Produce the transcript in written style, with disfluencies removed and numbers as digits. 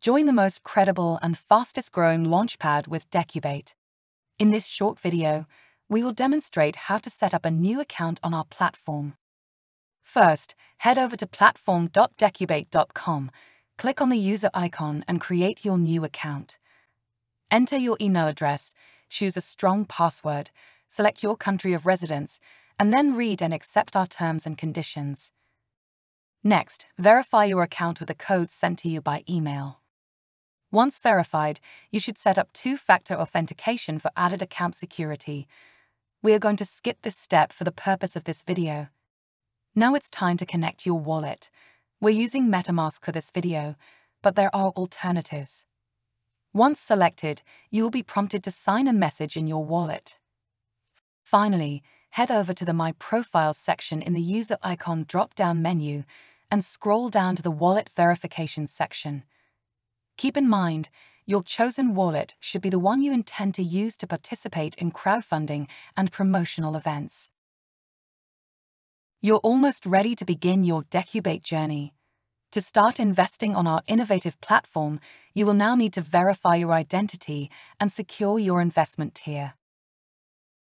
Join the most credible and fastest-growing launchpad with Decubate. In this short video, we will demonstrate how to set up a new account on our platform. First, head over to platform.decubate.com, click on the user icon and create your new account. Enter your email address, choose a strong password, select your country of residence, and then read and accept our terms and conditions. Next, verify your account with a code sent to you by email. Once verified, you should set up two-factor authentication for added account security. We are going to skip this step for the purpose of this video. Now it's time to connect your wallet. We're using MetaMask for this video, but there are alternatives. Once selected, you will be prompted to sign a message in your wallet. Finally, head over to the My Profile section in the user icon drop-down menu and scroll down to the Wallet Verification section. Keep in mind, your chosen wallet should be the one you intend to use to participate in crowdfunding and promotional events. You're almost ready to begin your Decubate journey. To start investing on our innovative platform, you will now need to verify your identity and secure your investment tier.